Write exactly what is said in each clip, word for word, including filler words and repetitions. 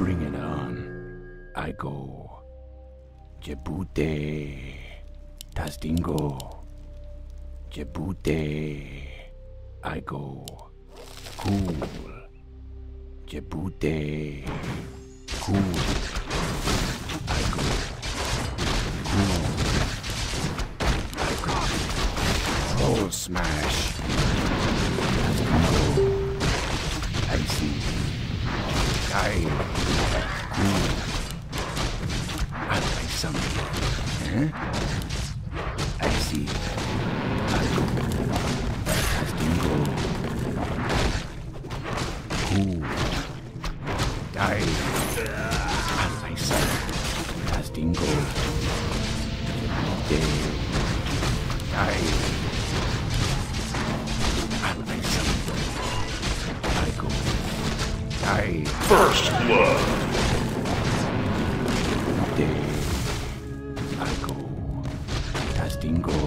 Bring it on. I go. Djibouti. Tasdingo. Djibouti. I go. Cool. Djibouti. Cool. I go. Cool. I go. Roll smash. Tasdingo. I see. I. I'll play something. Huh? I see. I'll go. Tasdingo. Cool. Die. I'll play something. Tasdingo. Day. Die. I'll play something. I'll go. Die. First blood. I go. Tasdingo.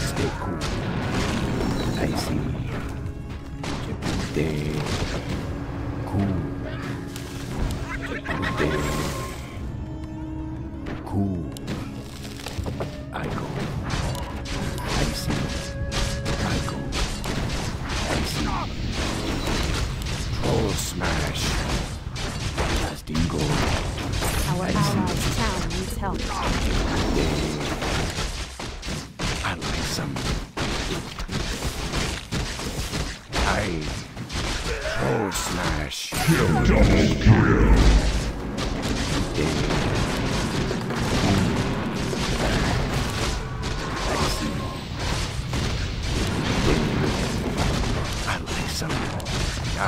Stay cool. I see. Djibouti. Cool. Djibouti. Cool. I go. I see. I go. I see. Troll smash. Tasdingo. Our allies' town needs help. I like some. I troll smash. Kill double kill. I see. I like some. I.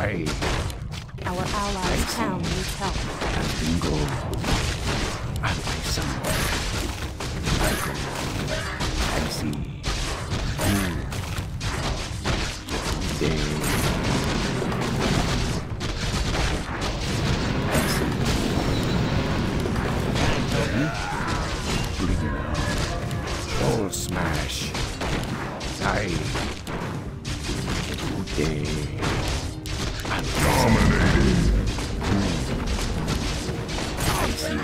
Our allies' town needs help. Bingo. I like someone. I go. I see. Cool. Day. I see. Bring it on. Troll smash. Die. Day. I'm dominating. I see.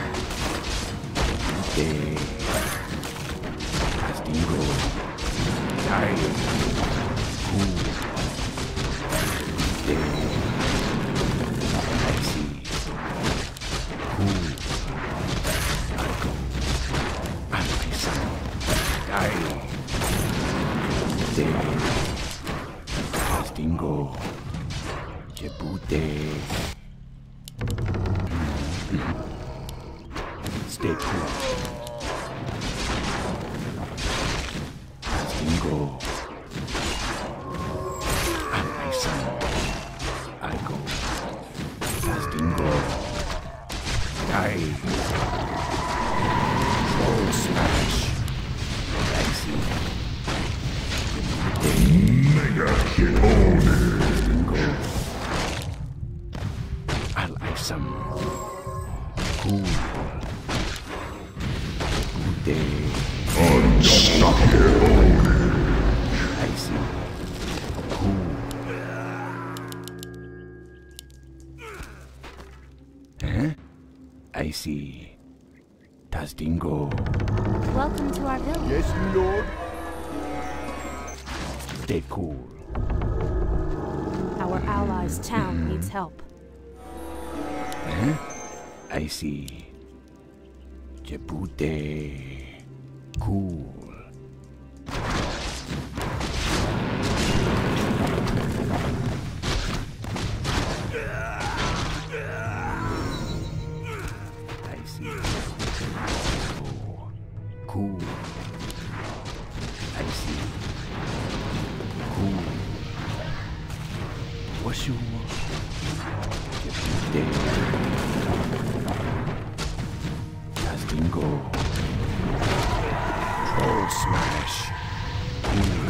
Tasdingo. Die. Cool. I see. Cool. I go. I like some. Die. Tasdingo. Djibouti. Stay cool. Go. I like some. I go. Tasdingo. Die. Troll smash. I see. Mega kill. Tasdingo. I like some. Cool. Good day. Unstoppable. Huh? I see. Tasdingo. Welcome to our village. Yes, Lord. Stay cool. Our allies' town needs help. Huh? I see. Djibouti. Cool. Cool. I see. Cool. What you want? Tasdingo. Troll smash. Cool.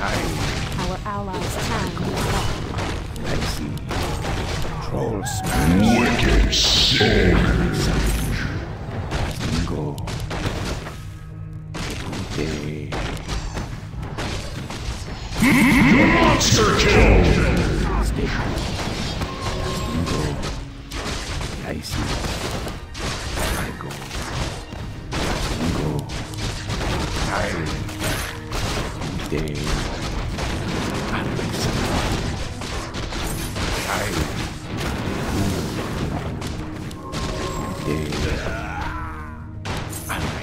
Die. Our allies' tank is up. I see. Troll smash. Wicked shit. Monster kill! ice. I go. Go. I day.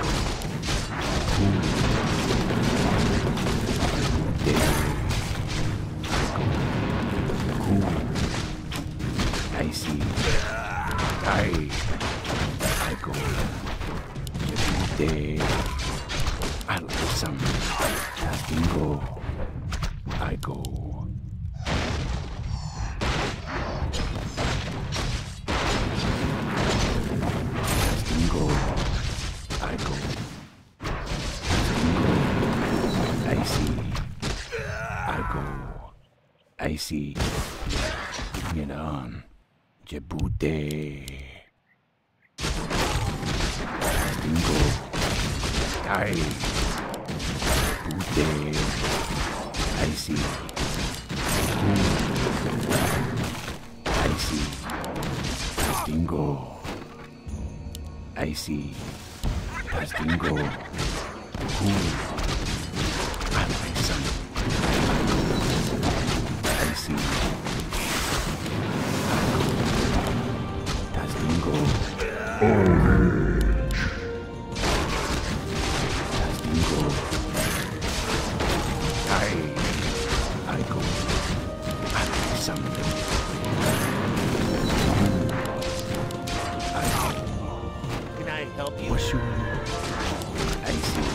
go. Cool. Yeah. I go. Cool. I see. I. I go. There. I like some. I go. I go. Icy, bring it on, Djibouti. Dingo, I, Djibouti, Icy, Icy, Dingo, Icy, Dingo, I'm my son. I go. That's bingo. Orange. That's bingo. I. I go. I like something. I go. Can I help you? What's your name? I see.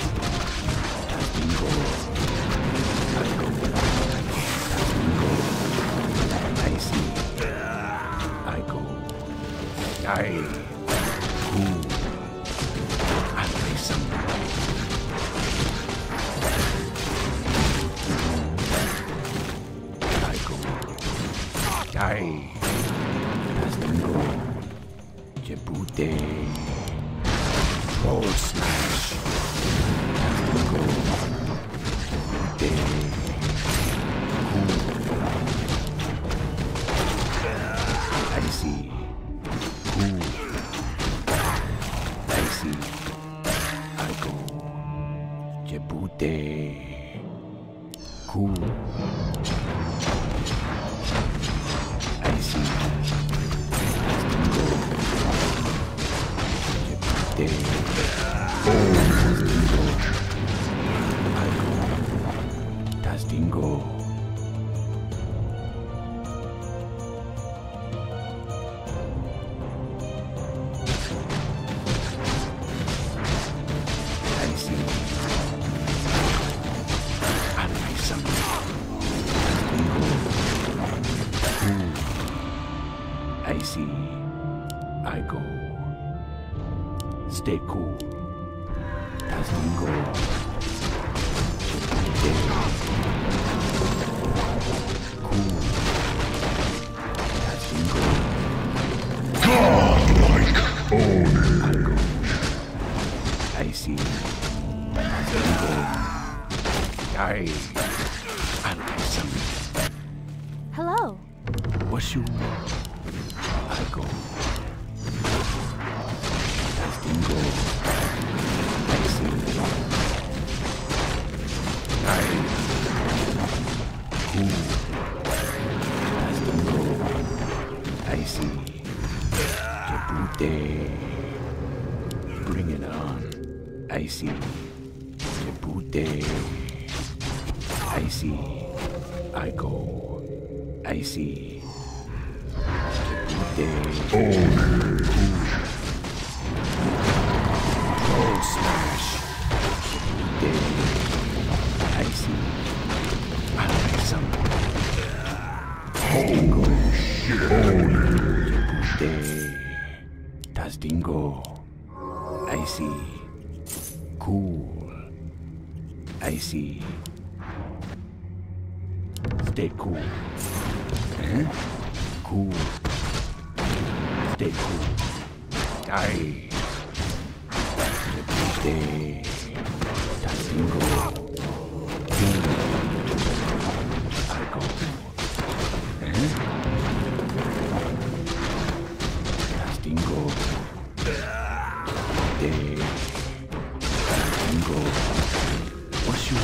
That's bingo. I go. That's bingo. I go. I. Who? I play some. I go. I. That's the go. Djibouti. Roll smash. That's the go. Djibouti. Cool. I see. Go. Oh, that's bingo. I go. Stay cool. That's the goal. Cool. That's the goal. Godlike orange. I see. That's the goal. I. I like something. Hello. What's your name? I go. That's bingo. I see. I. Who? That's bingo. I see. Djibouti. Bring it on. I see. Djibouti. I see. I go. I see. Day. Oh, oh, smash. Day. I see. I like someone. Holy shit. Oh, day. That's bingo. I see. Cool. I see. Stay cool. Huh? Cool. してはいそして脱輪をあれかえダスティングをでダスティングをおしゅう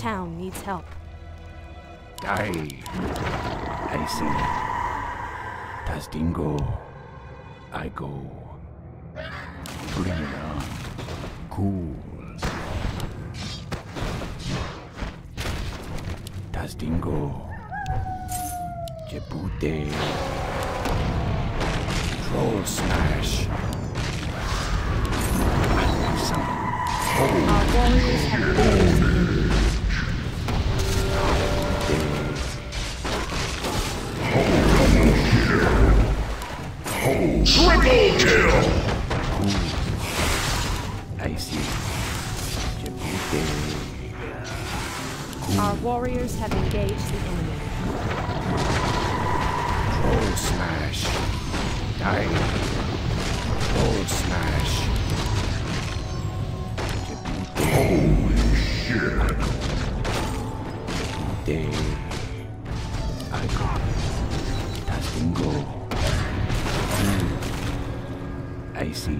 Town needs help. Die. I see. Das Dingo. I go. Bring it on. Cool. Das Dingo. Jebute. Troll smash. Oh. Oh. Holy. Triple kill! Ooh. I see. Our warriors have engaged the enemy. Troll smash. Die. Troll smash. Holy shit. Dang. I got it. That didn't go. Mm. I see.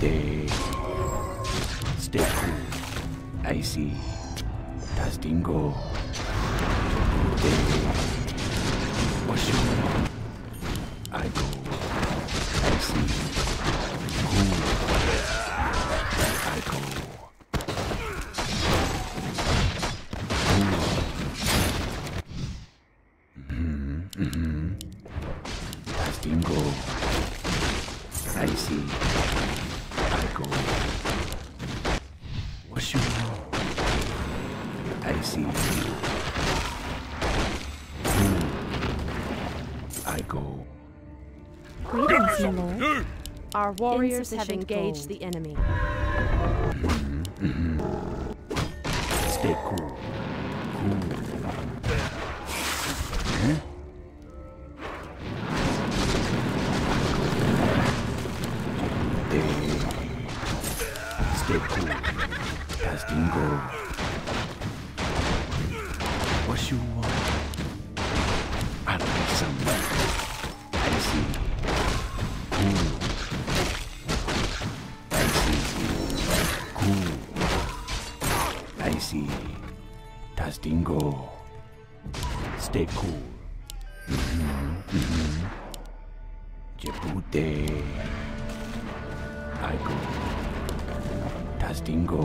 Dang. Stay cool. I see. Das Ding go. Wash it. I go. I see. Cool. I go. Mm-hmm. Mm-hmm. Das Ding go. I see. I go. Wash it. I see. I go. Reading, our warriors have engaged the enemy. Mm-hmm, mm-hmm. Stay cool. Cool. Huh? Stay cool. Casting go. What you want? I like somebody. I see. Cool. I see. Cool. I see. Das Dingo. Stay cool. Mm-hmm. Mm-hmm. Jebute. I go. Das Dingo.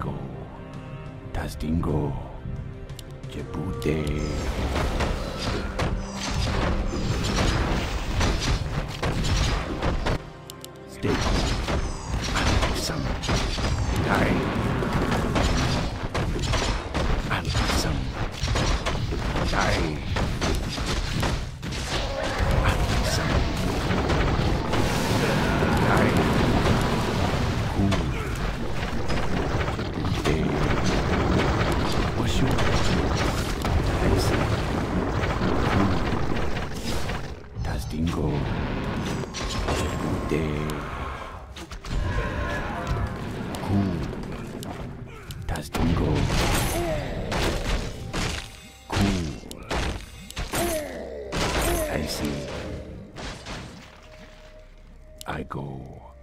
go. Das Dingo. Jebute. Stay cool. I love some. Die. I love some. Die. I love some. Die. Cool. Dingo. Day. Cool. Das Dingo. Cool. I see. I go.